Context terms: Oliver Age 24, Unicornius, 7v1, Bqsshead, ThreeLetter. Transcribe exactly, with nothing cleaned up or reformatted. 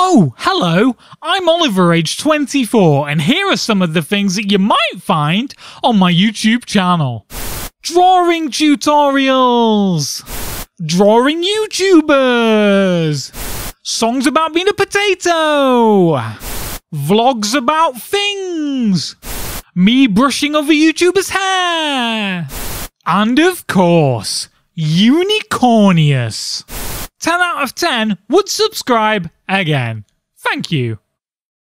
Oh, hello, I'm Oliver Age twenty-four, and here are some of the things that you might find on my YouTube channel. Drawing tutorials, drawing YouTubers, songs about being a potato, vlogs about things, me brushing over YouTubers' hair, and of course, Unicornius. ten out of ten would subscribe again. Thank you.